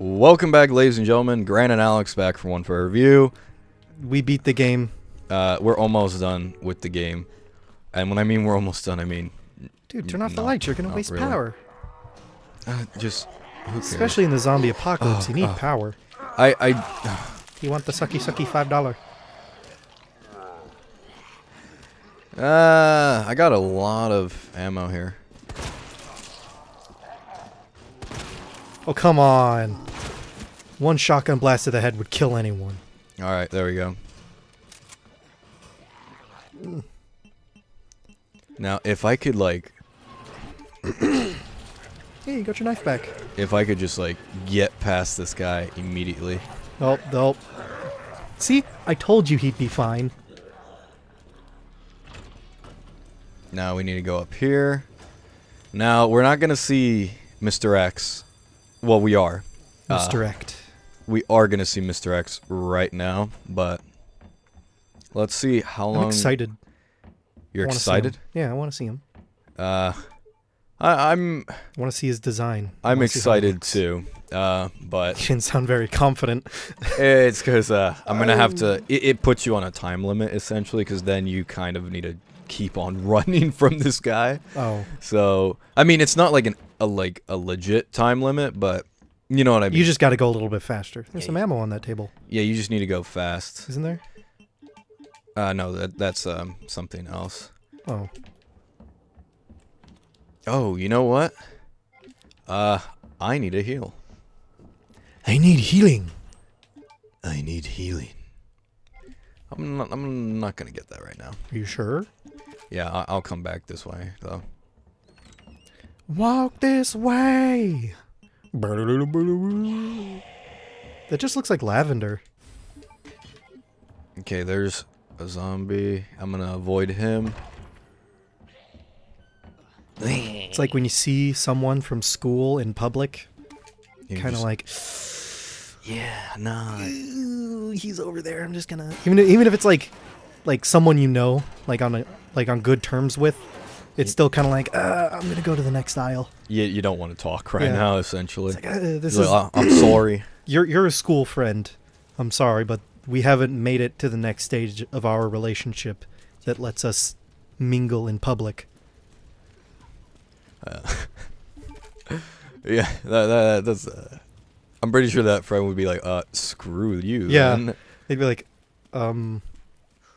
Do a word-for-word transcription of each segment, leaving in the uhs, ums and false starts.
Welcome back, ladies and gentlemen. Grant and Alex back for One Fair Review. We beat the game. Uh, we're almost done with the game. And when I mean we're almost done, I mean... Dude, turn off the lights. You're going to waste really. power. Uh, just... Especially in the zombie apocalypse. Oh, you need oh. power. I... I uh, you want the sucky sucky five dollar. Uh, I got a lot of ammo here. Oh, come on. One shotgun blast to the head would kill anyone. Alright, there we go. Mm. Now, if I could, like... Hey, you got your knife back. If I could just, like, get past this guy immediately. Nope, nope. See? I told you he'd be fine. Now we need to go up here. Now, we're not going to see Mister X... Well, we are. Mister Uh, X. We are going to see Mister X right now, but let's see how I'm long... I'm excited. You're excited? Yeah, I want to see him. Uh, I, I'm... I want to see his design. I'm excited, too, uh, but... You didn't sound very confident. It's because uh, I'm going to have to... It, it puts you on a time limit, essentially, because then you kind of need to keep on running from this guy. Oh. So, I mean, it's not like an... A, like a legit time limit, but you know what I mean. You just got to go a little bit faster. There's yeah, some ammo on that table. Yeah, you just need to go fast. Isn't there? Uh, no, that that's um something else. Oh. Oh, you know what? Uh, I need a heal. I need healing. I need healing. I'm not. I'm not gonna get that right now. Are you sure? Yeah, I, I'll come back this way though. Walk this way. That just looks like lavender. Okay, there's a zombie. I'm gonna avoid him. It's like when you see someone from school in public. Kind of like, yeah, nah. Ew, he's over there. I'm just gonna. Even even if it's like, like someone you know, like on a like on good terms with. It's still kind of like, uh, I'm going to go to the next aisle. Yeah, you don't want to talk right yeah. now, essentially. It's like, uh, this is like, I'm sorry. You're, you're a school friend. I'm sorry, but we haven't made it to the next stage of our relationship that lets us mingle in public. Uh, yeah, that, that, that's... Uh, I'm pretty sure that friend would be like, uh, screw you. Yeah, man. They'd be like, um,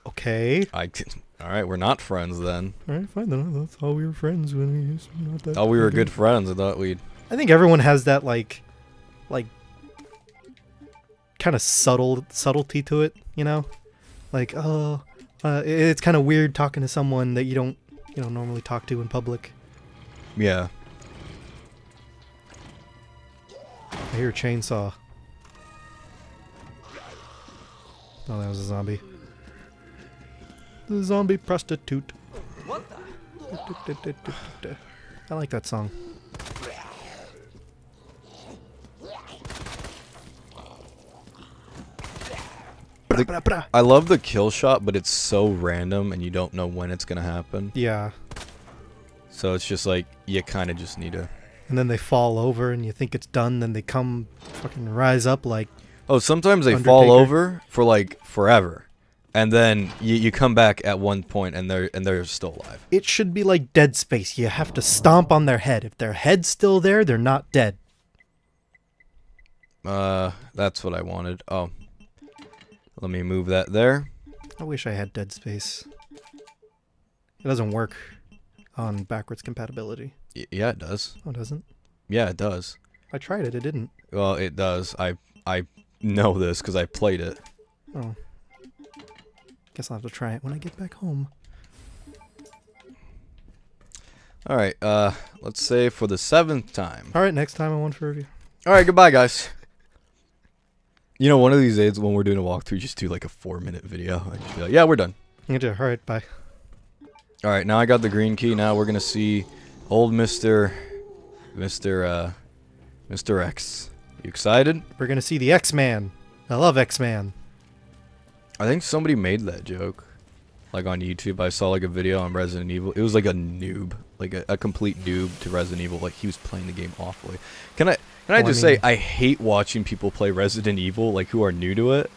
okay. I can... All right, we're not friends then. All right, fine then. That's how we were friends when we used to not that. Oh, we were good friends. I thought we'd. I think everyone has that like, like, kind of subtle subtlety to it, you know, like oh, uh, it's kind of weird talking to someone that you don't, you know, normally talk to in public. Yeah. I hear a chainsaw. Oh, that was a zombie. The zombie prostitute. What the? I like that song. The, I love the kill shot, but it's so random and you don't know when it's gonna happen. Yeah. So it's just like you kind of just need to. And then they fall over and you think it's done, then they come fucking rise up like. Oh, sometimes they Undertaker. fall over for like forever. And then you, you come back at one point, and they're and they're still alive. It should be like Dead Space. You have to stomp on their head. If their head's still there, they're not dead. Uh, that's what I wanted. Oh, let me move that there. I wish I had Dead Space. It doesn't work on backwards compatibility. Y yeah, it does. Oh, it doesn't? Yeah, it does. I tried it. It didn't. Well, it does. I I know this because I played it. Oh. Guess I'll have to try it when I get back home. Alright, uh, let's say for the seventh time. Alright, next time I want for review. Alright, goodbye, guys. You know, one of these days when we're doing a walkthrough, just do like a four-minute video. I just be like, yeah, we're done. Alright, bye. Alright, now I got the green key. Now we're going to see old Mister Mister Uh, Mister X. You excited? We're going to see the X-Man. I love X-Man. I think somebody made that joke, like on YouTube. I saw like a video on Resident Evil. It was like a noob, like a, a complete noob to Resident Evil. Like he was playing the game awfully. Can I? Can I just say, I hate watching people play Resident Evil, like, who are new to it,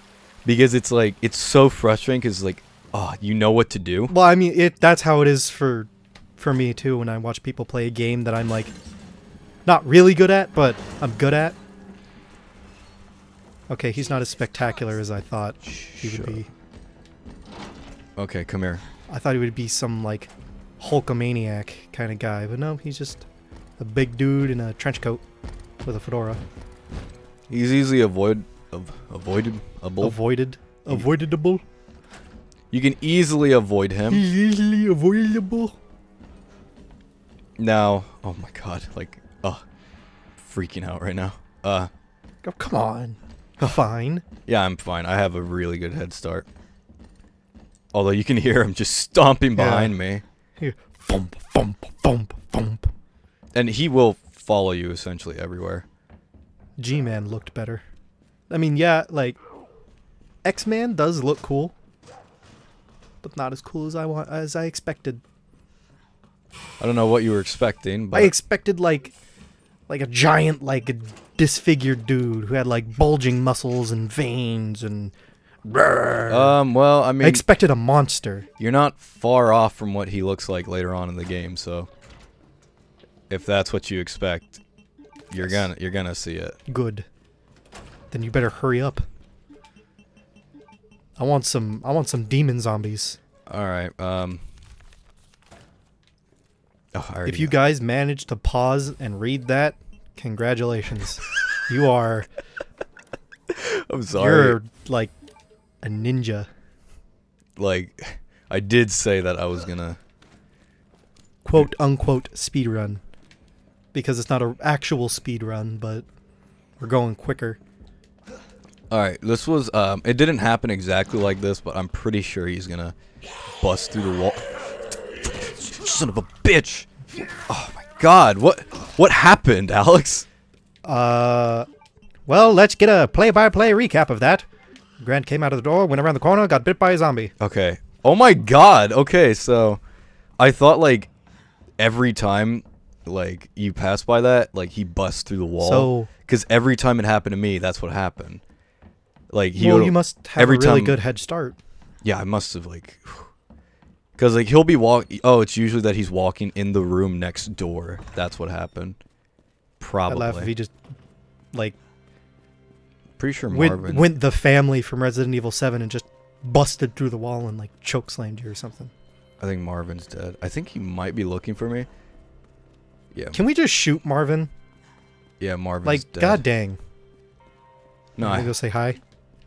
because it's like, it's so frustrating, because, like, oh, you know what to do. Well, I mean, it that's how it is for for me, too, when I watch people play a game that I'm, like, not really good at, but I'm good at. Okay, he's not as spectacular as I thought he would be. Okay, come here. I thought he would be some, like, Hulkamaniac kind of guy, but no, he's just a big dude in a trench coat with a fedora. He's easily avoid, av avoided, avoided, avoidable. You can easily avoid him. He's easily avoidable. Now, oh my god, like, uh, freaking out right now. Uh, oh, come on. Fine. Yeah, I'm fine. I have a really good head start. Although you can hear him just stomping behind yeah. me. Here. Thump, thump, thump, thump. And he will follow you essentially everywhere. G-Man looked better. I mean, yeah, like, X-Man does look cool, but not as cool as I want, as I expected. I don't know what you were expecting, but I expected like, like a giant, like a disfigured dude who had like bulging muscles and veins and. Um. Well, I mean, I expected a monster. You're not far off from what he looks like later on in the game, so if that's what you expect, you're gonna you're gonna see it. Good. Then you better hurry up. I want some. I want some demon zombies. All right. Um. Oh, I already if you know. guys managed to pause and read that, congratulations. You are. I'm sorry. You're like a ninja. Like, I did say that I was gonna quote unquote speed run, because it's not an actual speed run, but we're going quicker. All right, this was um, it didn't happen exactly like this, but I'm pretty sure he's gonna bust through the wall. Son of a bitch! Oh my god, what what happened, Alex? Uh, well, let's get a play-by-play recap of that. Grant came out of the door, went around the corner, got bit by a zombie. Okay. Oh my god. Okay, so I thought like every time like you pass by that, like he busts through the wall. So, because every time it happened to me, that's what happened. Like he. Well, you must have every a really time, good head start. Yeah, I must have like. Because like he'll be walk. Oh, it's usually that he's walking in the room next door. That's what happened. Probably. I laugh if he just like. Pretty sure Marvin went, went the family from Resident Evil seven and just busted through the wall and like chokeslammed you or something. I think Marvin's dead. I think he might be looking for me. Yeah. Can we just shoot Marvin? Yeah, Marvin's like, dead. Like, god dang. No. Can I go say hi?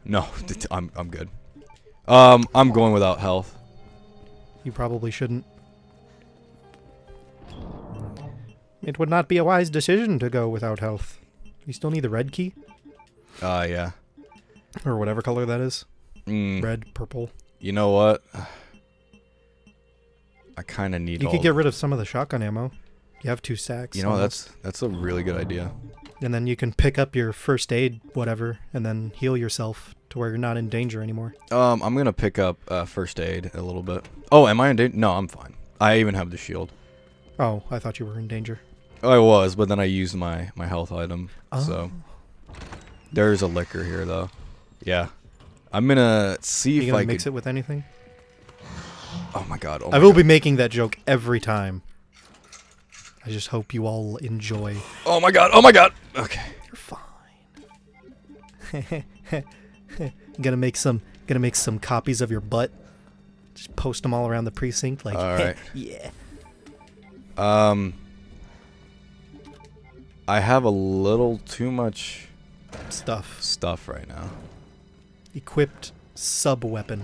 No, I'm I'm good. Um, I'm going without health. You probably shouldn't. It would not be a wise decision to go without health. You still need the red key? Uh, yeah. Or whatever color that is. Mm. Red, purple. You know what? I kind of need. You all could get rid of some of the shotgun ammo. You have two sacks. You know, almost. that's that's a really good idea. And then you can pick up your first aid, whatever, and then heal yourself to where you're not in danger anymore. Um, I'm gonna pick up uh, first aid a little bit. Oh, am I in danger? No, I'm fine. I even have the shield. Oh, I thought you were in danger. I was, but then I used my my health item, oh. so. There's a liquor here, though. Yeah. I'm gonna see Are you if gonna I mix could... it with anything? Oh my god. Oh my I will god. be making that joke every time. I just hope you all enjoy. Oh my god. Oh my god. Okay. You're fine. I'm gonna make some gonna make some copies of your butt. Just post them all around the precinct like all right. Yeah. Um I have a little too much Stuff. Stuff right now. Equipped sub-weapon.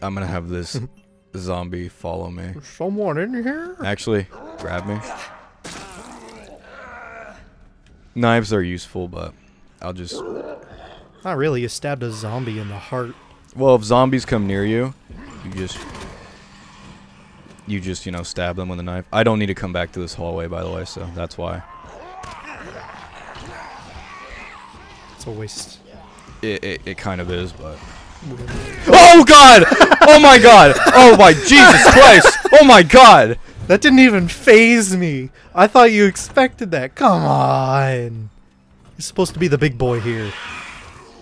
I'm gonna have this zombie follow me. There's someone in here? Actually, grab me. Knives are useful, but I'll just... Not really. You stabbed a zombie in the heart. Well, if zombies come near you, you just... You just, you know, stab them with a knife. I don't need to come back to this hallway, by the way, so that's why. It's a waste. It, it, it kind of is, but... Oh, God! Oh, my God! Oh, my Jesus Christ! Oh, my God! That didn't even phase me. I thought you expected that. Come on. You're supposed to be the big boy here.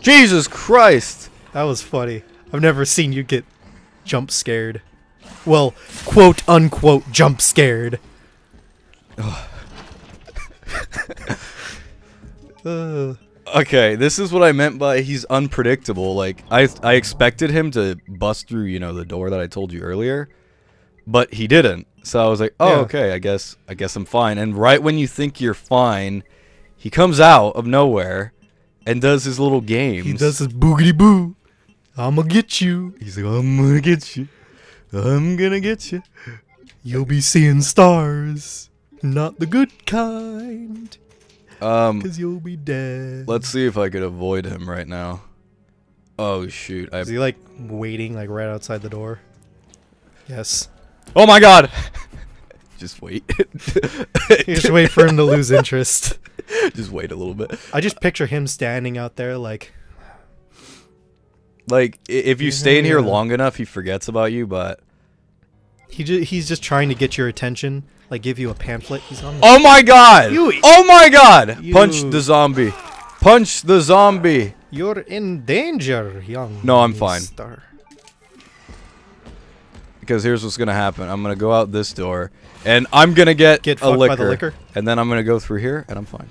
Jesus Christ. That was funny. I've never seen you get jump scared. Well, quote unquote jump scared. Ugh. uh. Okay, this is what I meant by he's unpredictable. Like, I I expected him to bust through, you know, the door that I told you earlier, but he didn't. So I was like, oh, yeah. okay, I guess I guess I'm fine. And right when you think you're fine, he comes out of nowhere and does his little games. He does his boogity boo. I'ma get you. He's like, I'm gonna get you. I'm gonna get you. You'll be seeing stars, not the good kind. Um, Cause you'll be dead. Let's see if I could avoid him right now. Oh shoot! I... Is he like waiting, like right outside the door? Yes. Oh my God! Just wait. Just wait for him to lose interest. Just wait a little bit. I just picture him standing out there, like, like if you stay in here long enough, he forgets about you. But he ju he's just trying to get your attention. Like, give you a pamphlet. He's on oh my God! You, oh my God! You. Punch the zombie! Punch the zombie! You're in danger, young. No, I'm fine. Star. Because here's what's gonna happen: I'm gonna go out this door, and I'm gonna get, get a liquor, by the liquor, and then I'm gonna go through here, and I'm fine.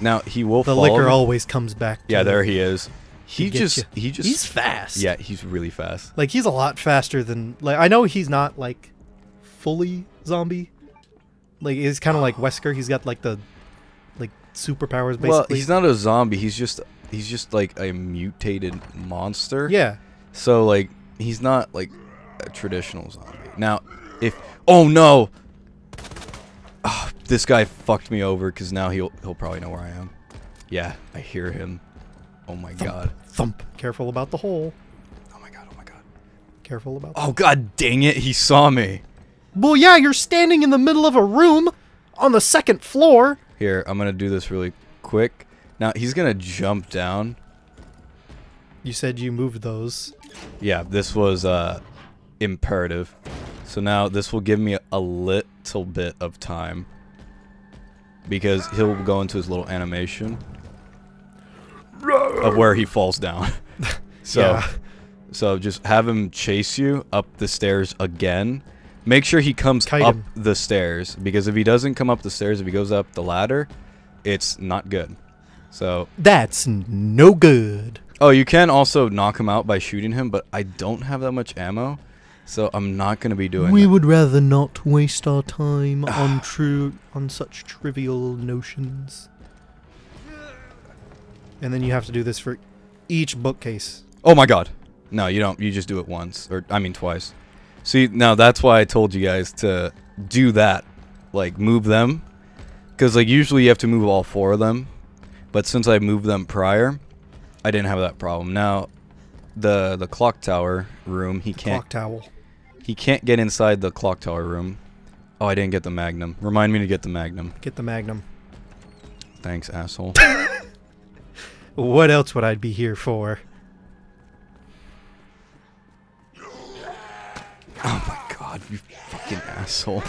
Now he will. The follow liquor me. always comes back. Yeah, there he is. He just, you. he just. He's fast. Yeah, he's really fast. Like, he's a lot faster than. Like, I know he's not like fully zombie. Like, he's kind of like Wesker. He's got like the, like superpowers basically. Well, he's not a zombie. He's just he's just like a mutated monster. Yeah. So like he's not like a traditional zombie. Now, if oh no, oh, this guy fucked me over because now he'll he'll probably know where I am. Yeah, I hear him. Oh my thump, God. Thump. Careful about the hole. Oh my God. Oh my God. Careful about. Oh God, dang it! He saw me. Well, yeah, you're standing in the middle of a room on the second floor. Here, I'm going to do this really quick. Now, he's going to jump down. You said you moved those. Yeah, this was uh, imperative. So now this will give me a little bit of time. Because he'll go into his little animation of where he falls down. So, yeah. So just have him chase you up the stairs again. Make sure he comes Kite up him. the stairs, because if he doesn't come up the stairs, if he goes up the ladder, it's not good. So that's no good. Oh, you can also knock him out by shooting him, but I don't have that much ammo, so I'm not going to be doing. We that. would rather not waste our time on true on such trivial notions. And then you have to do this for each bookcase. Oh my God! No, you don't. You just do it once, or I mean twice. See, now that's why I told you guys to do that, like move them, because like usually you have to move all four of them, but since I moved them prior, I didn't have that problem. Now, the the clock tower room, he the can't. Clock tower. He can't get inside the clock tower room. Oh, I didn't get the magnum. Remind me to get the magnum. Get the magnum. Thanks, asshole. What else would I be here for? Oh my God, you fucking asshole.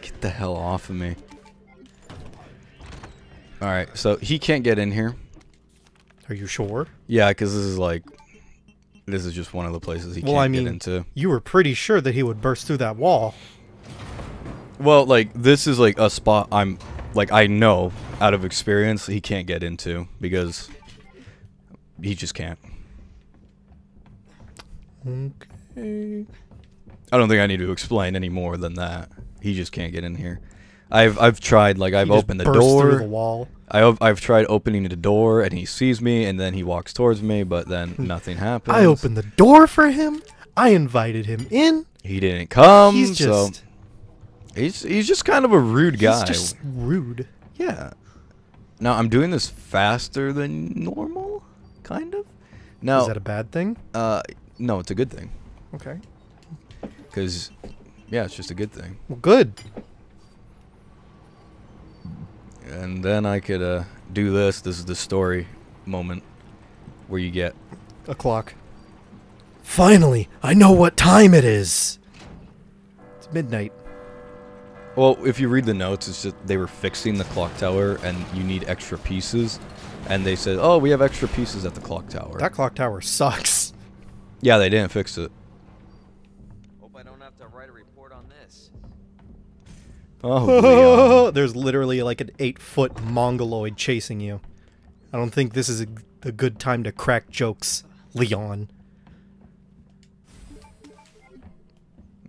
Get the hell off of me. Alright, so he can't get in here. Are you sure? Yeah, because this is like... This is just one of the places he well, can't I mean, get into. You were pretty sure that he would burst through that wall. Well, like, this is like a spot I'm... Like, I know, out of experience, he can't get into. Because... He just can't. Okay... I don't think I need to explain any more than that. He just can't get in here. I've I've tried, like, I've opened the door. Through the wall. I've I've tried opening the door, and he sees me, and then he walks towards me, but then nothing happens. I opened the door for him. I invited him in. He didn't come. He's just. So he's he's just kind of a rude guy. He's just rude. Yeah. Now I'm doing this faster than normal, kind of. Now is that a bad thing? Uh, no, it's a good thing. Okay. Because, yeah, it's just a good thing. Well, good. And then I could uh, do this. This is the story moment where you get... A clock. Finally, I know what time it is. It's midnight. Well, if you read the notes, it's just they were fixing the clock tower, and you need extra pieces. And they said, oh, we have extra pieces at the clock tower. That clock tower sucks. Yeah, they didn't fix it. Hope I don't have to write a report on this. Oh, Leon. There's literally like an eight-foot mongoloid chasing you. I don't think this is a, a good time to crack jokes, Leon.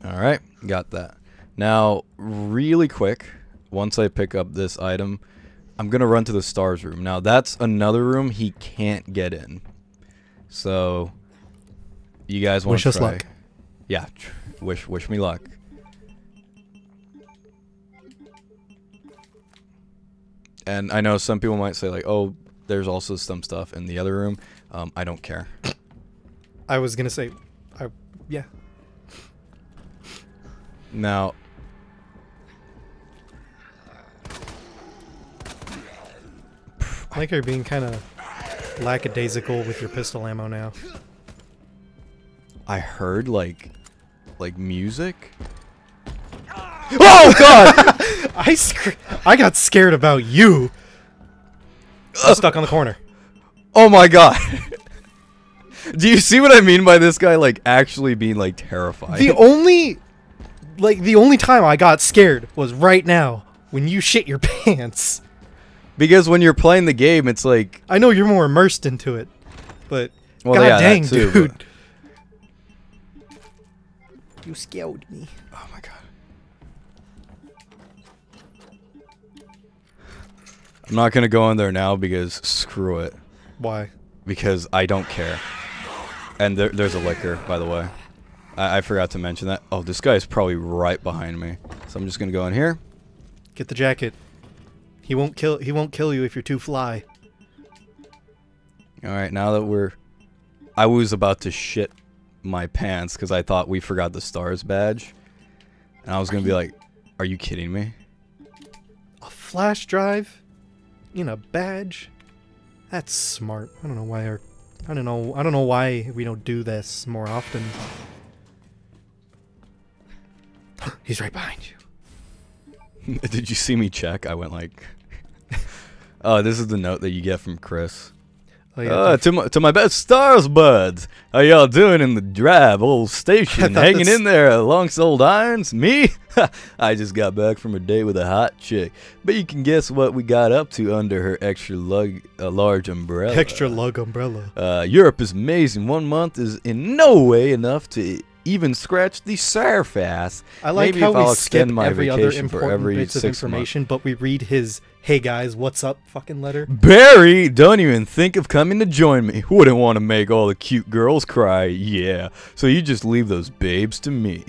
All right, got that. Now, really quick, once I pick up this item, I'm going to run to the Stars room. Now, that's another room he can't get in. So, you guys want to try. Wish us luck. Yeah, wish, wish me luck. And I know some people might say, like, oh, there's also some stuff in the other room. Um, I don't care. I was going to say, I, yeah. Now... I think you're being kind of lackadaisical with your pistol ammo now. I heard like, like music. Oh God! I sc I got scared about you. I'm stuck on the corner. Oh my God! Do you see what I mean by this guy like actually being like terrified? The only, like the only time I got scared was right now when you shit your pants. Because when you're playing the game, it's like... I know you're more immersed into it, but... Well, God yeah, dang, too, dude. But... You scared me. Oh, my God. I'm not going to go in there now because screw it. Why? Because I don't care. And there, there's a liquor, by the way. I, I forgot to mention that. Oh, this guy is probably right behind me. So I'm just going to go in here. Get the jacket. He won't kill. He won't kill you if you're too fly. All right, now that we're, I was about to shit my pants because I thought we forgot the Stars badge, and I was gonna be like, "Are you kidding me?" A flash drive in a badge? That's smart. I don't know why our, I don't know. I don't know why we don't do this more often. He's right behind you. Did you see me check? I went like, "Oh, this is the note that you get from Chris." Oh, yeah, uh, to my to my best Stars buds, how y'all doing in the drab old station, hanging in there amongst old irons? Me, I just got back from a date with a hot chick, but you can guess what we got up to under her extra lug, uh, large umbrella. Extra lug umbrella. Uh, Europe is amazing. One month is in no way enough to even scratch the surface. I like Maybe how if we I'll skip my every other important every bits of information, months. But we read his "Hey guys, what's up?" fucking letter. Barry, don't even think of coming to join me. Wouldn't want to make all the cute girls cry, yeah. So you just leave those babes to me.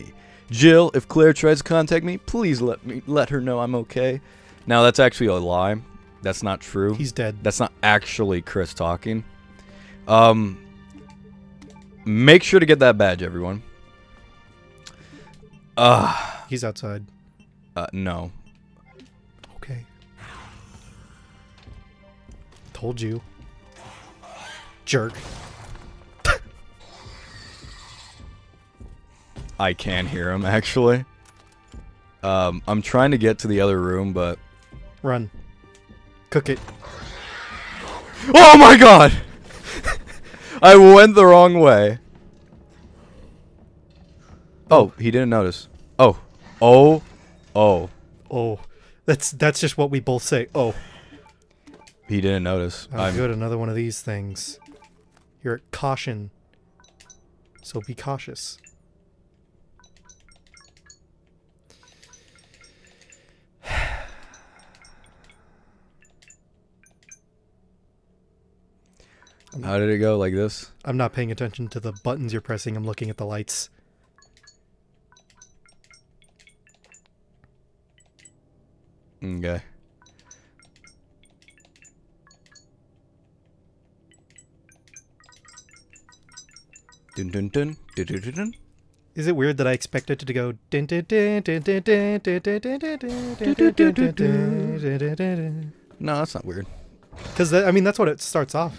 Jill, if Claire tries to contact me, please let me let her know I'm okay. Now that's actually a lie. That's not true. He's dead. That's not actually Chris talking. Um, make sure to get that badge, everyone. Uh, He's outside. Uh, no. Okay. Told you. Jerk. I can hear him, actually. Um, I'm trying to get to the other room, but... Run. Cook it. Oh my God! I went the wrong way. Oh, he didn't notice. Oh. Oh. Oh. Oh. That's that's just what we both say. Oh. He didn't notice. Oh, I'm good. Another one of these things. You're at caution. So be cautious. How did it go? Like this? I'm not paying attention to the buttons you're pressing. I'm looking at the lights. Okay. Dun dun dun dun dun dun. Is it weird that I expected it to go dun dun dun dun dun dun dun dun dun dun dun dun? No, that's not weird. Because I mean that's what it starts off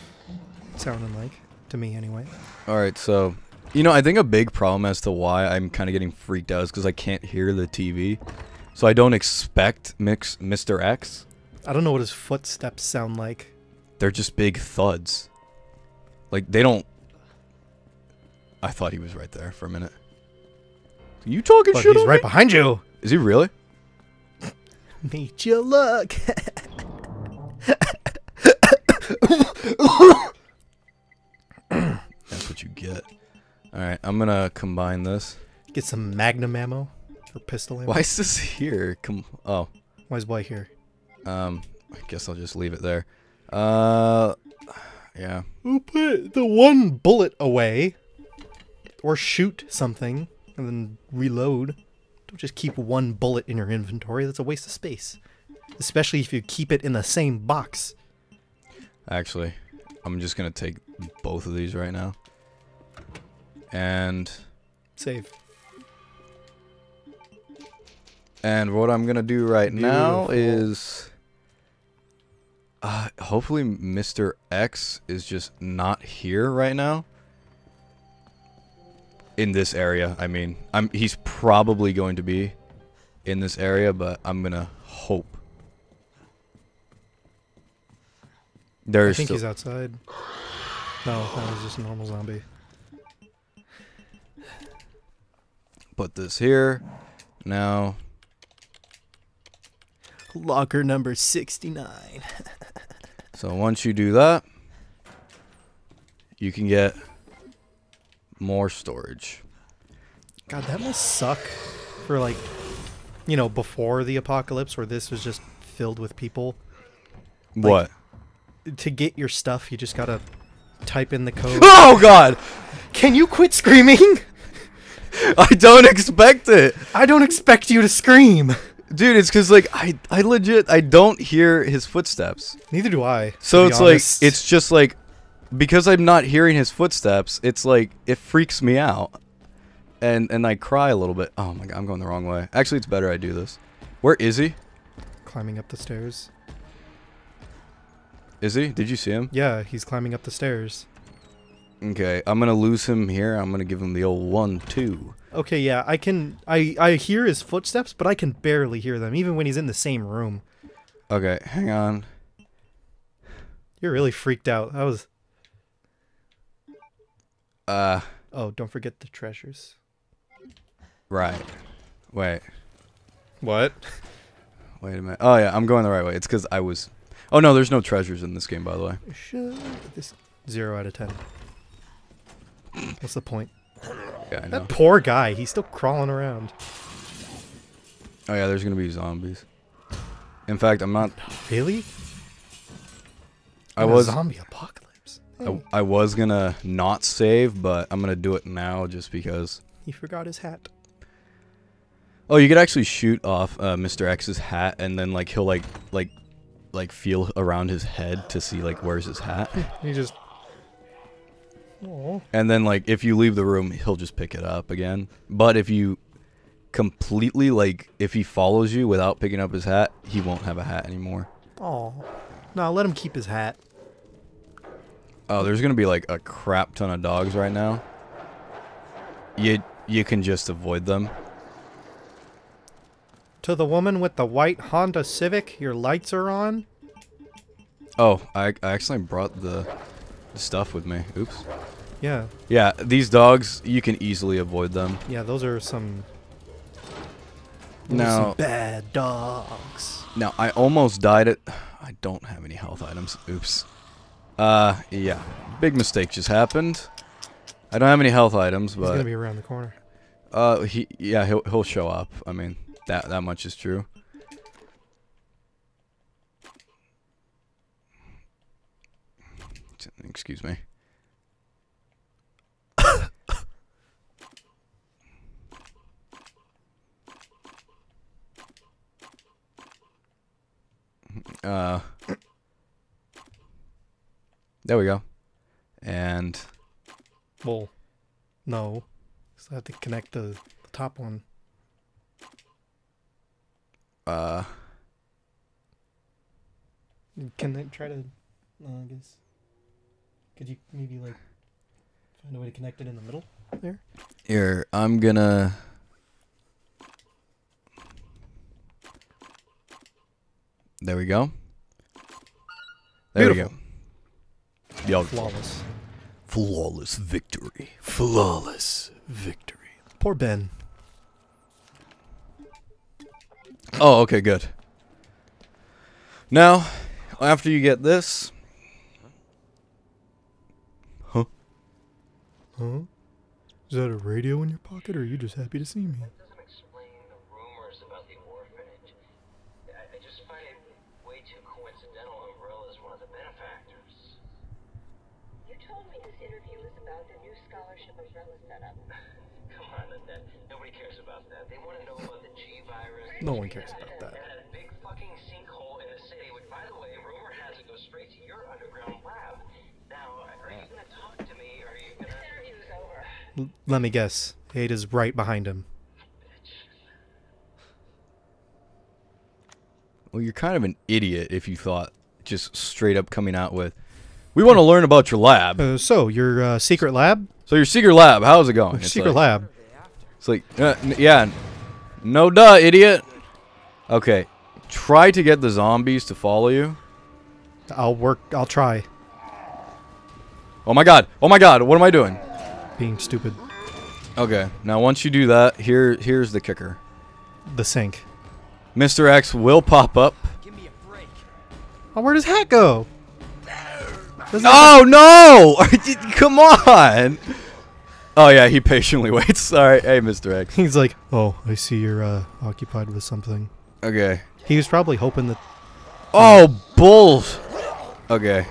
sounding like to me anyway. All right, so you know I think a big problem as to why I'm kind of getting freaked out is because I can't hear the T V. So I don't expect mix Mister X. I don't know what his footsteps sound like. They're just big thuds. Like, they don't... I thought he was right there for a minute. Are you talking but shit he's on right me? Behind you. Is he really? Made you look. That's what you get. Alright, I'm gonna combine this. Get some magnum ammo. Or pistol ammo. Why is this here? Come oh. Why is why here? Um, I guess I'll just leave it there. Uh, yeah. We'll put the one bullet away. Or shoot something. And then reload. Don't just keep one bullet in your inventory. That's a waste of space. Especially if you keep it in the same box. Actually, I'm just going to take both of these right now. And... save. And what I'm going to do right Beautiful. now is... Uh, hopefully Mister X is just not here right now. In this area, I mean, I'm he's probably going to be in this area, but I'm gonna hope. There's. I think he's outside. No, that was just a normal zombie. Put this here. Now. Locker number sixty-nine. So once you do that, you can get. More storage. God, that must suck for, like, you know, before the apocalypse where this was just filled with people. Like, what? To get your stuff, you just gotta type in the code. Oh, God! Can you quit screaming? I don't expect it. I don't expect you to scream. Dude, it's because, like, I, I legit, I don't hear his footsteps. Neither do I. So it's honest. like, it's just like... Because I'm not hearing his footsteps, it's like, it freaks me out. And and I cry a little bit. Oh my god, I'm going the wrong way. Actually, it's better I do this. Where is he? Climbing up the stairs. Is he? Did you see him? Yeah, he's climbing up the stairs. Okay, I'm gonna lose him here. I'm gonna give him the old one, two. Okay, yeah, I can... I, I hear his footsteps, but I can barely hear them, even when he's in the same room. Okay, hang on. You're really freaked out. That was... Uh. Oh, don't forget the treasures. Right. Wait. What? Wait a minute. Oh yeah, I'm going the right way. It's because I was. Oh no, there's no treasures in this game, by the way. Sure. This zero out of ten. What's the point? Yeah, I know. That poor guy. He's still crawling around. Oh yeah, there's gonna be zombies. In fact, I'm not. Really? I in was zombie apocalypse. I, I was gonna not save, but I'm gonna do it now just because. He forgot his hat. Oh, you could actually shoot off uh, Mister X's hat, and then like he'll like like like feel around his head to see like where's his hat. He just. Aww. And then like if you leave the room, he'll just pick it up again. But if you completely like if he follows you without picking up his hat, he won't have a hat anymore. Oh, no! Let him keep his hat. Oh, there's gonna be like a crap ton of dogs right now. You you can just avoid them. To the woman with the white Honda Civic, your lights are on. Oh, I I actually brought the stuff with me. Oops. Yeah. Yeah, these dogs, you can easily avoid them. Yeah, those are some, those now, are some bad dogs. Now I almost died at. I don't have any health items. Oops. Uh, yeah. Big mistake just happened. I don't have any health items, but... He's gonna be around the corner. Uh, he... Yeah, he'll, he'll show up. I mean, that, that much is true. Excuse me. uh... There we go. And... Well, no. So I have to connect the, the top one. Uh... Can I try to... Uh, I guess... Could you maybe, like, find a way to connect it in the middle there? Here, I'm gonna... There we go. There Beautiful. we go. Yo. Flawless. Flawless victory. Flawless victory. Poor Ben. Oh, okay, good. Now, after you get this... Huh? Huh? Is that a radio in your pocket, or are you just happy to see me? That doesn't explain the rumors about the orphanage. I just find it way too coincidental. Umbrella is one of the benefactors. You told me this interview was about the new scholarship Umbrella set up. Come on, Annette. Nobody cares about that. They want to know about the G virus. No one cares about that. That big fucking sinkhole in the city, which, by the way, rumor has it goes straight to your underground lab. Now, are you going to talk to me, or are you going to... Let me guess. Ada's right behind him. Well, you're kind of an idiot if you thought just straight up coming out with, we want to learn about your lab. Uh, so, your uh, secret lab? So, your secret lab. How's it going? It's secret like, lab. It's like, uh, yeah. No duh, idiot. Okay. Try to get the zombies to follow you. I'll work. I'll try. Oh, my God. Oh, my God. What am I doing? Being stupid. Okay, now once you do that, here here's the kicker. The sink. Mister X will pop up. Give me a break. Oh, where does hat go? Does oh no! Come on! Oh yeah, he patiently waits. Alright, hey Mister X. He's like, oh, I see you're uh, occupied with something. Okay. He was probably hoping that... Oh, yeah. Bulls! Okay.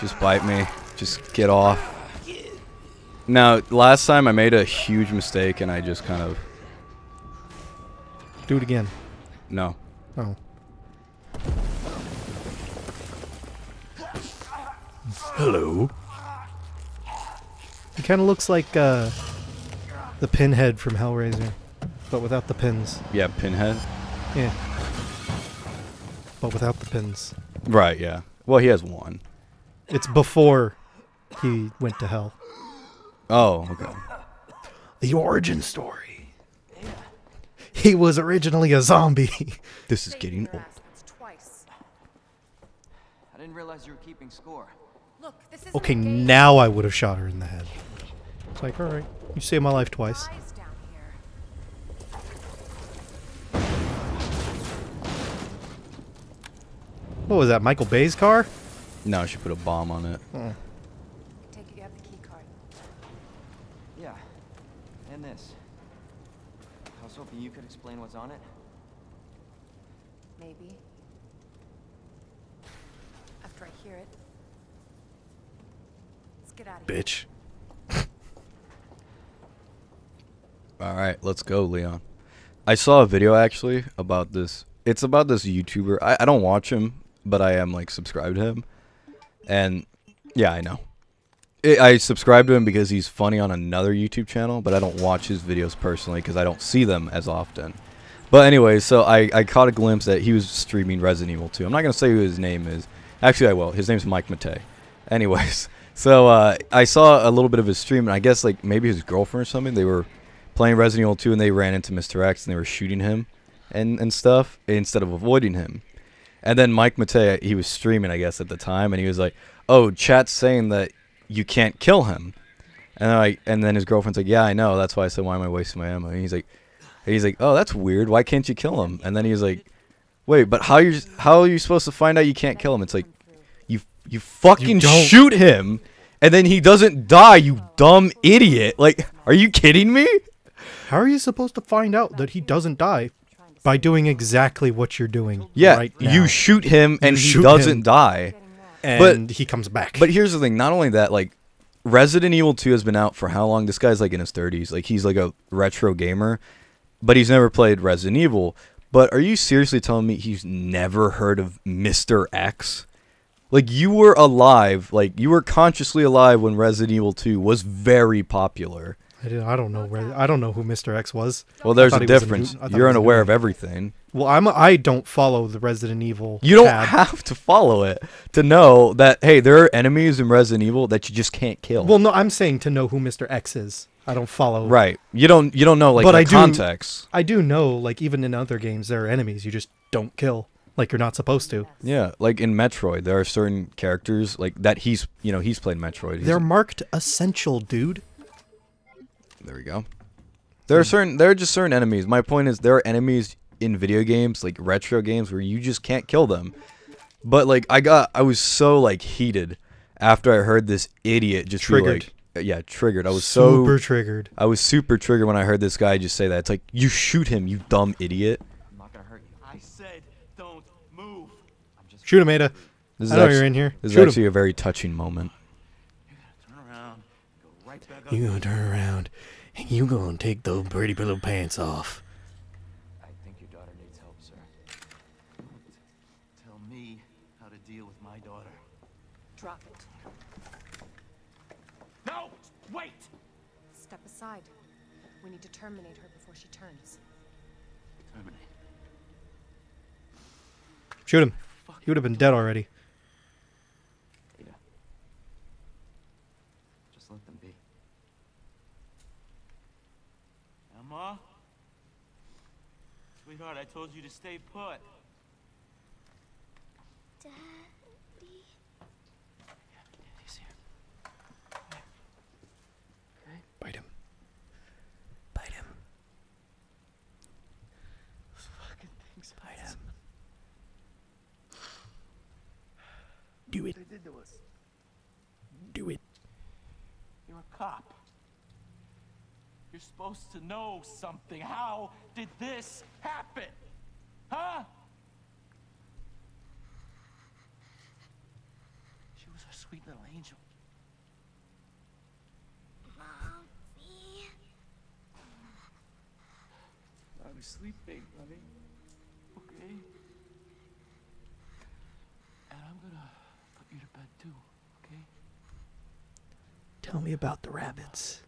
Just bite me. Just get off. Now, last time I made a huge mistake and I just kind of... Do it again. No. Oh. Hello. He kind of looks like uh, the Pinhead from Hellraiser, but without the pins. Yeah, Pinhead? Yeah. But without the pins. Right, yeah. Well, he has one. It's before he went to hell. Oh, okay. The origin story. Yeah. He was originally a zombie. This is getting old. Twice. I didn't realize you were keeping score. Look, this is okay, now I would have shot her in the head. It's like, all right, you saved my life twice. What was that, Michael Bay's car? No, she put a bomb on it. Hmm. This. I was hoping you could explain what's on it. Maybe. After I hear it. Let's get out of here. Bitch. Alright, let's go, Leon. I saw a video actually about this. It's about this YouTuber. I, I don't watch him, but I am like subscribed to him. And yeah, I know. I subscribe to him because he's funny on another YouTube channel, but I don't watch his videos personally because I don't see them as often. But anyway, so I, I caught a glimpse that he was streaming Resident Evil two. I'm not going to say who his name is. Actually, I will. His name's Mike Matei. Anyways, so uh, I saw a little bit of his stream, and I guess like maybe his girlfriend or something, they were playing Resident Evil two, and they ran into Mister X, and they were shooting him and, and stuff instead of avoiding him. And then Mike Matei, he was streaming, I guess, at the time, and he was like, oh, chat's saying that you can't kill him. And I and then his girlfriend's like, yeah, I know, that's why I said, why am I wasting my ammo? And he's like and he's like, oh, that's weird, why can't you kill him? And then he's like, wait, but how you how are you supposed to find out you can't kill him? It's like you you fucking you shoot him and then he doesn't die, you dumb idiot. Like, are you kidding me? How are you supposed to find out that he doesn't die? By doing exactly what you're doing. Yeah, right you shoot him and shoot he doesn't him. die. And but, he comes back. But here's the thing. Not only that, like, Resident Evil two has been out for how long? This guy's, like, in his thirties. Like, he's, like, a retro gamer. But he's never played Resident Evil. But are you seriously telling me he's never heard of Mister X? Like, you were alive. Like, you were consciously alive when Resident Evil two was very popular. I, did, I, don't, know where, I don't know who Mister X was. Well, there's a difference. A new, You're unaware of everything. Well, I'm a, I don't follow the Resident Evil You don't tab. have to follow it to know that, hey, there are enemies in Resident Evil that you just can't kill. Well, no, I'm saying to know who Mister X is. I don't follow. Right. You don't You don't know, like, but the I context. Do, I do know, like, even in other games, there are enemies you just don't kill. like you're not supposed to. Yeah, like in Metroid, there are certain characters like that. He's, you know, he's played Metroid. He's They're marked essential, dude. There we go. There are certain, there are just certain enemies. My point is, there are enemies in video games, like retro games, where you just can't kill them. But like, I got, I was so like heated after I heard this idiot just triggered. Be, like, yeah, triggered. I was so super triggered. I was super triggered when I heard this guy just say that. It's like, you shoot him, you dumb idiot. I'm not gonna hurt you. I said, don't move. I'm just shoot him, Ada. This is I know actually, you're in here. This shoot is actually him. A very touching moment. You're gonna turn around, go right back up. You're gonna turn around. You gonna take those pretty little pants off. I think your daughter needs help, sir. Tell me how to deal with my daughter. Drop it. No! Wait! Step aside. We need to terminate her before she turns. Terminate. Shoot him. He would have been dead already. Sweetheart, I told you to stay put. Daddy. He's here. Okay. Bite him. Bite him. Those fucking things. Bite him. Do it. They did to us. Do it. You're a cop. You're supposed to know something. How did this happen? Huh? She was our sweet little angel. Mommy. I was sleeping, buddy. Okay. And I'm gonna put you to bed too, okay? Tell me about the rabbits.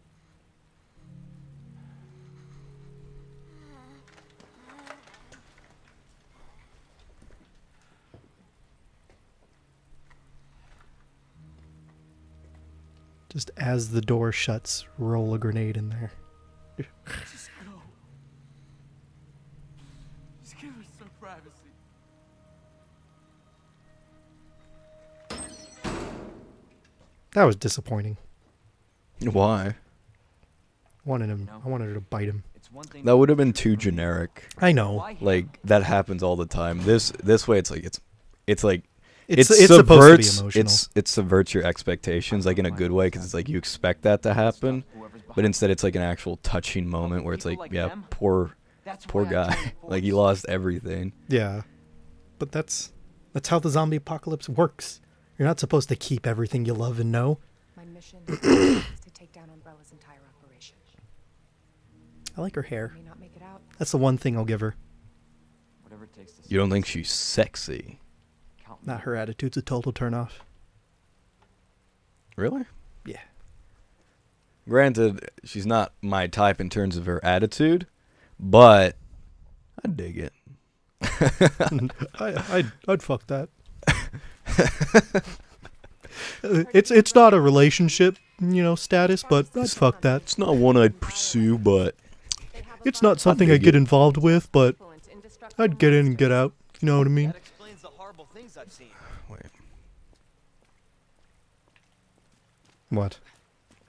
Just as the door shuts, roll a grenade in there. Just go. Just give us some privacy. That was disappointing. Why? I wanted him. I wanted her to bite him. That would have been too generic. I know. Like that happens all the time. This this way, it's like it's it's like. It's, it it's subverts, supposed to be emotional. It's, it subverts your expectations, like in a good way, because it's like you expect that to happen, but instead it's like an actual touching moment where it's like, yeah, poor, poor guy, like he lost everything. Yeah, but that's that's how the zombie apocalypse works. You're not supposed to keep everything you love and know. My mission is to take down Umbrella's entire operation. I like her hair. That's the one thing I'll give her. You don't think she's sexy? Not her attitude's a total turnoff. Really? Yeah. Granted, she's not my type in terms of her attitude, but I dig it. I, I'd, I'd fuck that. it's it's not a relationship, you know, status, but I'd fuck that. It's not one I'd pursue, but it's not something I, I get it. involved with, but I'd get in and get out. You know what I mean? I've seen. Wait. What?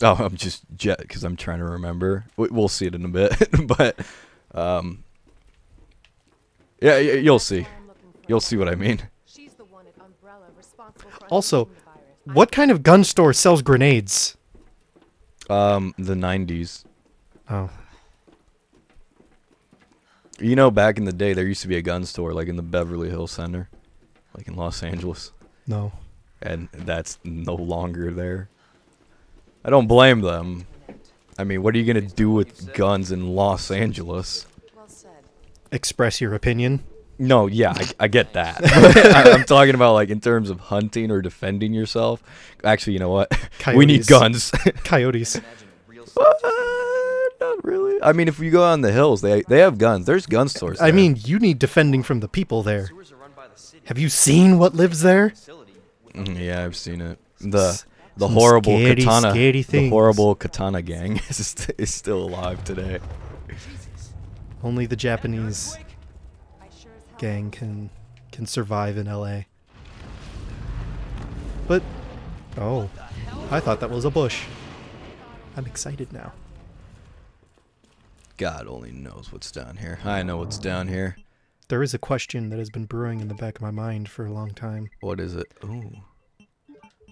Oh, I'm just jet because I'm trying to remember. We, we'll see it in a bit, but um, yeah, you'll see. You'll see what I mean. She's the one at Umbrella responsible for also, what kind of gun store sells grenades? Um, the nineties. Oh. You know, back in the day, there used to be a gun store like in the Beverly Hill Center. Like in Los Angeles. No. And that's no longer there. I don't blame them. I mean, what are you going to do with guns in Los Angeles? Well said. Express your opinion? No, yeah, I, I get that. I, I'm talking about like in terms of hunting or defending yourself. Actually, you know what? Coyotes. We need guns. Coyotes. What? Not really. I mean, if you go out in the hills, they, they have guns. There's gun stores there. I mean, you need defending from the people there. Have you seen what lives there? Yeah, I've seen it. The the Some horrible scary, katana, scary the horrible katana gang is is still alive today. Only the Japanese gang can can survive in L A. But, oh, I thought that was a bush. I'm excited now. God only knows what's down here. I know what's down here. There is a question that has been brewing in the back of my mind for a long time. What is it? Ooh.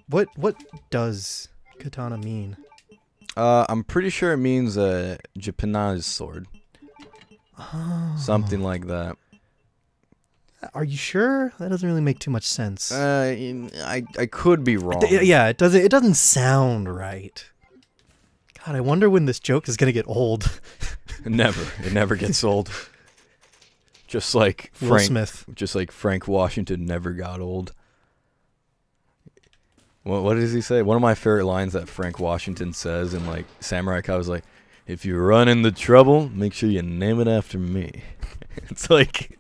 What, what does katana mean? Uh, I'm pretty sure it means a Japanese sword. Oh. Something like that. Are you sure? That doesn't really make too much sense. Uh, I I could be wrong. Yeah, it doesn't. It doesn't sound right. God, I wonder when this joke is gonna get old. Never. It never gets old. Just like Frank, Will Smith. Just like Frank Washington never got old. What, what does he say? One of my favorite lines that Frank Washington says in like Samurai Kai was like, "If you run into trouble, make sure you name it after me." It's like.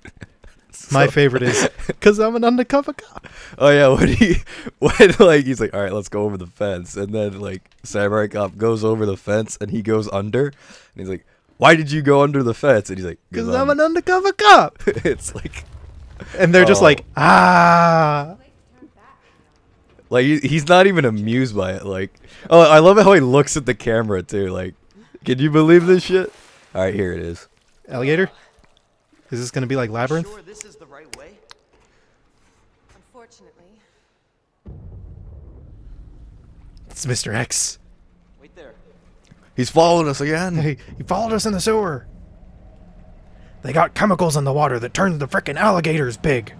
So. My favorite is, because I'm an undercover cop. Oh, yeah. When he, when, like, he's like, all right, let's go over the fence. And then, like, Samurai Cop goes over the fence and he goes under. And he's like, why did you go under the fence? And he's like, because I'm, I'm an undercover cop. It's like. And they're oh. just like, ah. Like, he, he's not even amused by it. Like, oh, I love how he looks at the camera, too. Like, can you believe this shit? All right, here it is. Alligator? Is this going to be like Labyrinth? Sure this is the right way? Unfortunately. It's Mister X. Wait there. He's followed us again. He, he followed us in the sewer. They got chemicals in the water that turns the frickin' alligators big.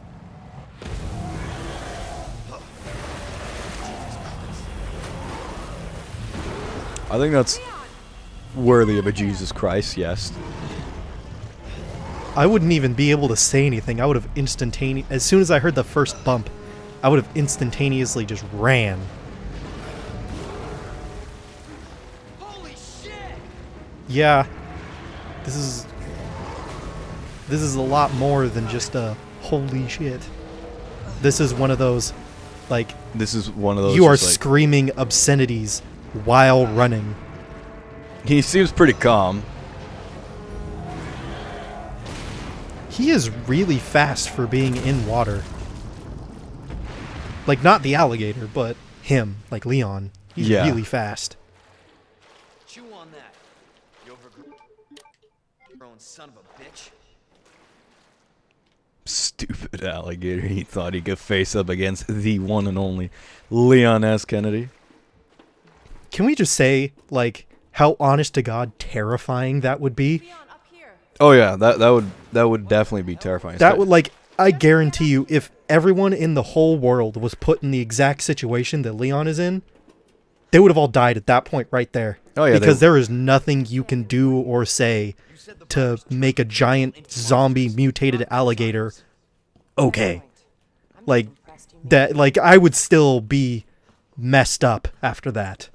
I think that's worthy of a Jesus Christ, yes. I wouldn't even be able to say anything. I would have instantaneously, as soon as I heard the first bump, I would have instantaneously just ran. Holy shit! Yeah. This is... This is a lot more than just a holy shit. This is one of those, like... This is one of those... You are like, screaming obscenities while running. He seems pretty calm. He is really fast for being in water. Like, not the alligator, but him, like Leon. He's yeah. really fast. Chew on that, you overgrown son of a bitch. Stupid alligator. He thought he could face up against the one and only Leon S. Kennedy. Can we just say, like, how honest to God terrifying that would be? Oh yeah, that that would that would definitely be terrifying. That would, like, I guarantee you, if everyone in the whole world was put in the exact situation that Leon is in, they would have all died at that point right there. Oh yeah, because there is nothing you can do or say to make a giant zombie mutated alligator okay. Like that, like I would still be messed up after that.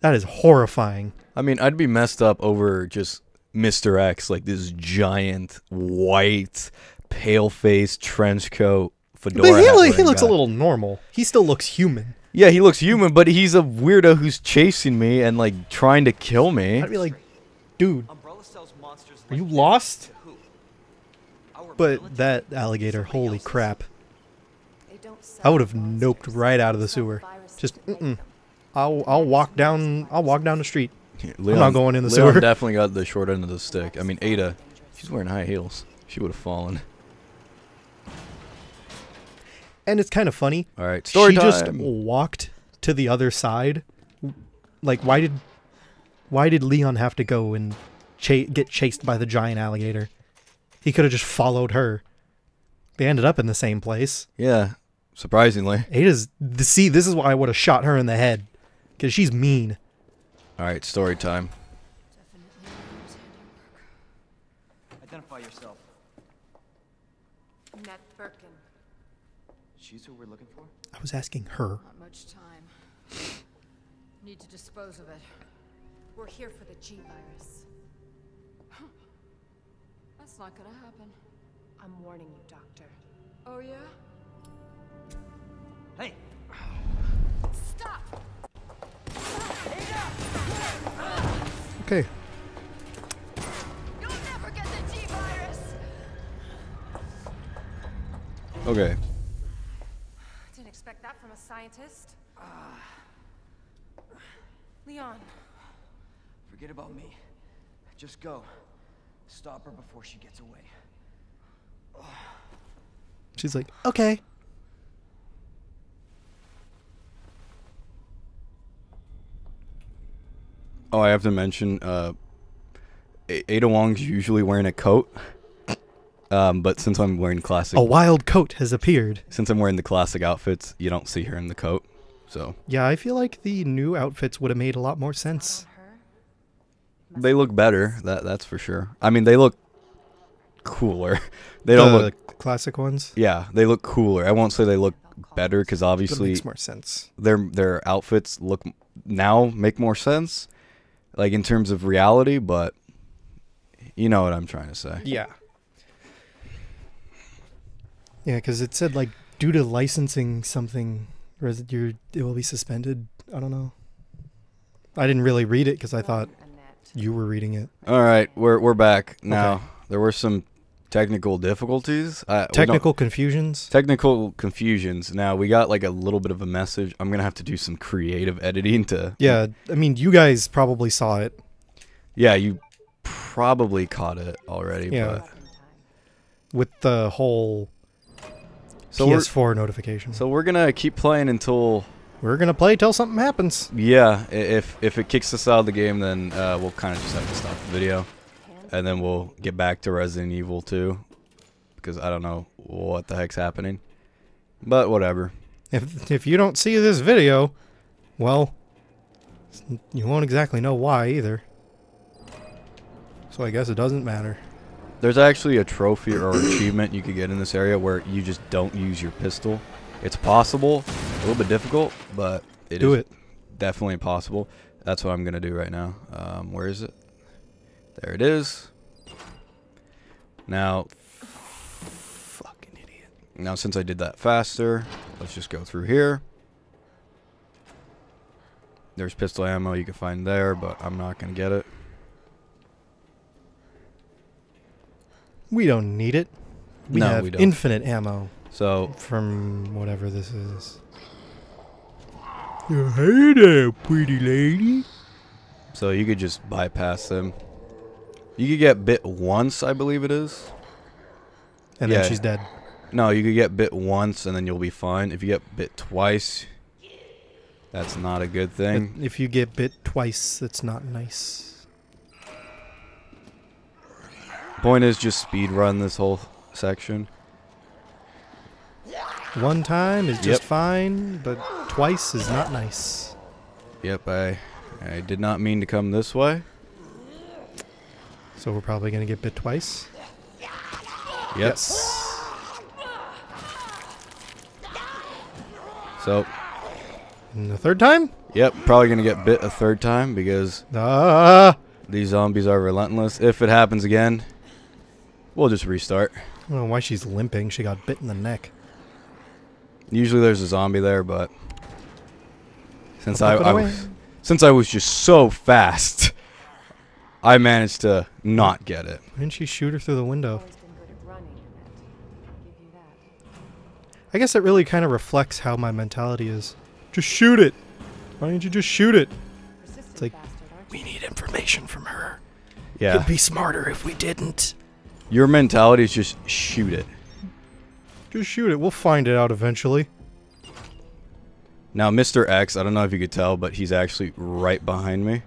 That is horrifying. I mean, I'd be messed up over just Mister X, like this giant, white, pale-faced trench coat, fedora. But he, like, he looks guy. a little normal. He still looks human. Yeah, he looks human, but he's a weirdo who's chasing me and, like, trying to kill me. I'd be like, dude, are you lost? But that alligator, holy crap. I would have noped right out of the sewer. Just, mm-mm. I'll, I'll walk down, I'll walk down the street. Leon, I'm not going in the Leon sewer. Definitely got the short end of the stick. I mean, Ada, she's wearing high heels. She would have fallen. And it's kind of funny. All right, story she time. Just walked to the other side. Like, why did, why did Leon have to go and cha get chased by the giant alligator? He could have just followed her. They ended up in the same place. Yeah, surprisingly. Ada's see. This is why I would have shot her in the head, because she's mean. All right, story time. Identify yourself. Met Birkin. She's who we're looking for? I was asking her. Not much time. Need to dispose of it. We're here for the G virus. Huh. That's not gonna happen. I'm warning you, Doctor. Oh, yeah? Hey! Stop! Okay. You'll never get the G virus. Okay. Didn't expect that from a scientist. Uh, Leon. Forget about me. Just go. Stop her before she gets away. Uh. She's like, okay. Oh, I have to mention, uh, Ada Wong's usually wearing a coat. Um, but since I'm wearing classic... A wild coat has appeared. Since I'm wearing the classic outfits, you don't see her in the coat, so... Yeah, I feel like the new outfits would have made a lot more sense. They look better, that that's for sure. I mean, they look cooler. They don't the look... classic ones? Yeah, they look cooler. I won't say they look better, because obviously... It makes more sense. Their, their outfits look... now make more sense, like, in terms of reality, but... You know what I'm trying to say. Yeah. Yeah, because it said, like, due to licensing something, res you're, it will be suspended. I don't know. I didn't really read it because I thought you were reading it. All right, we're, we're back now. Okay. There were some technical difficulties. Uh, technical confusions? Technical confusions. Now, we got, like, a little bit of a message. I'm going to have to do some creative editing to... Yeah, I mean, you guys probably saw it. Yeah, you probably caught it already. Yeah. But... With the whole... So P S four notification. So we're gonna keep playing until we're gonna play till something happens. Yeah, if if it kicks us out of the game, then uh, we'll kind of just have to stop the video, and then we'll get back to Resident Evil two because I don't know what the heck's happening, but whatever. If if you don't see this video, well, you won't exactly know why either. So I guess it doesn't matter. There's actually a trophy or achievement you could get in this area where you just don't use your pistol. It's possible, a little bit difficult, but it do is it. Definitely possible. That's what I'm going to do right now. Um, where is it? There it is. Now, fucking idiot. Now, since I did that faster, let's just go through here. There's pistol ammo you can find there, but I'm not going to get it. We don't need it. We no, have we don't. Infinite ammo. So from whatever this is. Hey there, pretty lady. So you could just bypass them. You could get bit once, I believe it is. And yeah. Then she's dead. No, you could get bit once and then you'll be fine. If you get bit twice, that's not a good thing. But if you get bit twice, that's not nice. Point is just speedrun this whole section. One time is just yep. fine, but twice is not nice. Yep, I I did not mean to come this way. So we're probably going to get bit twice? Yep. Yes. So. And the third time? Yep, probably going to get bit a third time because uh, these zombies are relentless. If it happens again... We'll just restart. I don't know why she's limping. She got bit in the neck. Usually there's a zombie there, but since I, I was since I was just so fast, I managed to not get it. Why didn't she shoot her through the window? I guess it really kind of reflects how my mentality is. Just shoot it. Why didn't you just shoot it? It's like we need information from her. Yeah. It'd be smarter if we didn't. Your mentality is just shoot it. Just shoot it. We'll find it out eventually. Now, Mister X, I don't know if you could tell, but he's actually right behind me.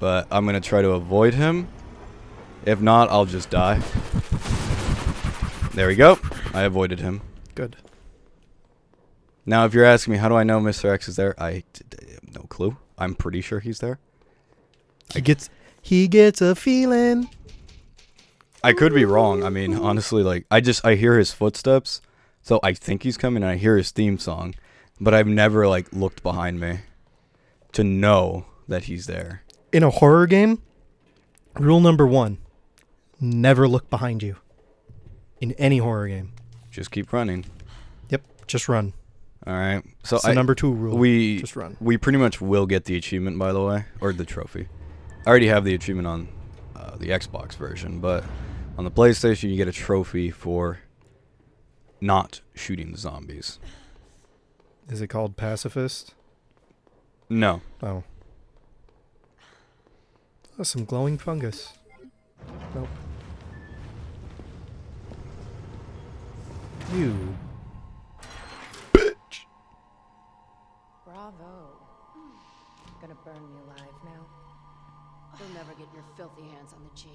But I'm going to try to avoid him. If not, I'll just die. There we go. I avoided him. Good. Now, if you're asking me, how do I know Mister X is there? I have no clue. I'm pretty sure he's there. He gets, he gets a feeling... I could be wrong. I mean, honestly, like, I just, I hear his footsteps, so I think he's coming, and I hear his theme song, but I've never, like, looked behind me to know that he's there. In a horror game, rule number one, never look behind you. In any horror game. Just keep running. Yep, just run. All right. So I, number two rule, we, just run. We pretty much will get the achievement, by the way, or the trophy. I already have the achievement on uh, the Xbox version, but... On the PlayStation, you get a trophy for not shooting the zombies. Is it called pacifist? No. Oh. Oh, some glowing fungus. Nope. You. Bitch! Bravo. Gonna burn you alive now. You'll never get your filthy hands on the G.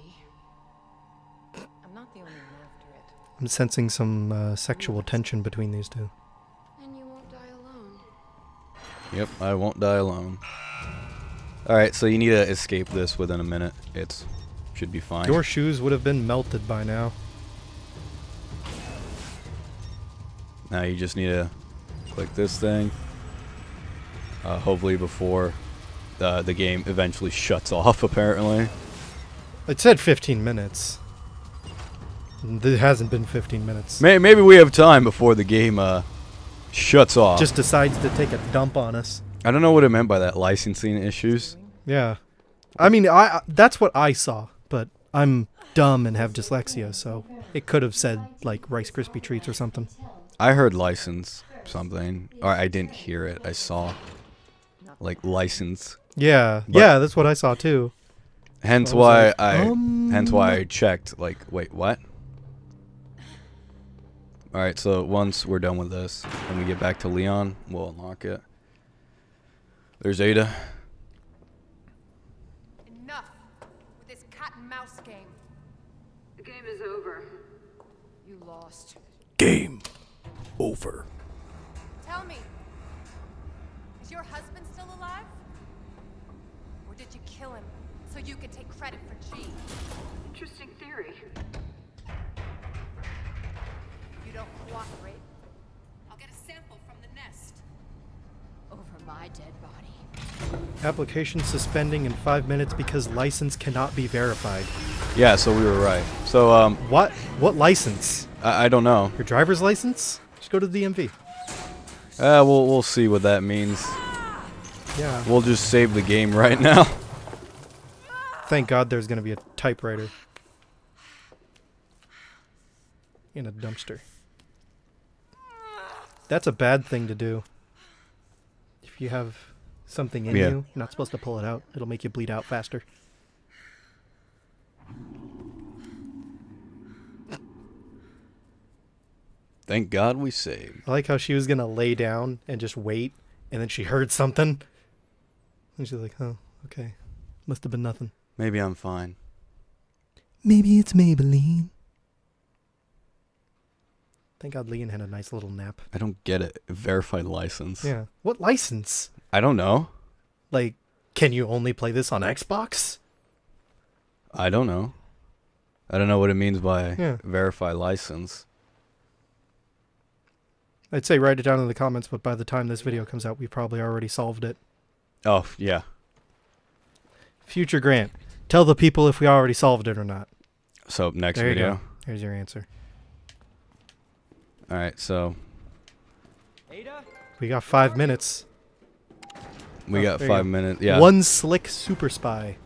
I'm not the only one after it. I'm sensing some uh, sexual tension between these two. Yep, I won't die alone. Alright, so you need to escape this within a minute. It should be fine. Your shoes would have been melted by now. Now you just need to click this thing. Uh, hopefully before the, the game eventually shuts off, apparently. It said fifteen minutes. It hasn't been fifteen minutes. May, maybe we have time before the game... Uh, shuts off. Just decides to take a dump on us. I don't know what it meant by that, licensing issues. Yeah. I mean, I, I that's what I saw, but I'm dumb and have dyslexia, so it could have said, like, Rice Krispie Treats or something. I heard license something. Or I didn't hear it. I saw, like, license. Yeah. But yeah, that's what I saw, too. Hence so why I, like, I um... hence why I checked, like, wait, what? Alright, so once we're done with this and we get back to Leon, we'll unlock it. There's Ada. Enough with this cat and mouse game. The game is over. You lost. Game over. Tell me, is your husband still alive? Or did you kill him so you could take credit for G? Interesting theory. Don't cooperate. I'll get a sample from the nest. Over my dead body. Application suspending in five minutes because license cannot be verified. Yeah, so we were right. So um what what license? I, I don't know. Your driver's license? Just go to the D M V. Uh we'll we'll see what that means. Yeah. We'll just save the game right now. Thank God there's gonna be a typewriter. In a dumpster. That's a bad thing to do. If you have something in yeah. you, you're not supposed to pull it out. It'll make you bleed out faster. Thank God we saved. I like how she was going to lay down and just wait, and then she heard something. And she's like, oh, okay. Must have been nothing. Maybe I'm fine. Maybe it's Maybelline. Thank God Leon had a nice little nap. I don't get it. Verified license. Yeah. What license? I don't know. Like, can you only play this on Xbox? I don't know. I don't know what it means by yeah. verified license. I'd say write it down in the comments, but by the time this video comes out, we probably already solved it. Oh, yeah. Future Grant, tell the people if we already solved it or not. So, next there video. You go. Here's your answer. Alright, so we got five minutes. We oh, got five minutes, yeah. One slick super spy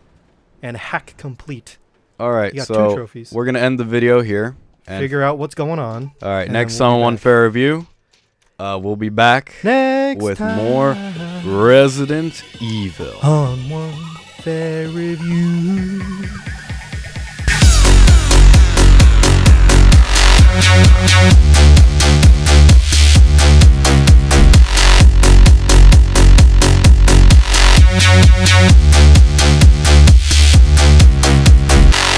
and hack complete. Alright, so two trophies. We're going to end the video here. And figure out what's going on. Alright, next we'll on One Fair Review, uh, we'll be back next with time. more Resident Evil. On One Fair Review. We'll be right back.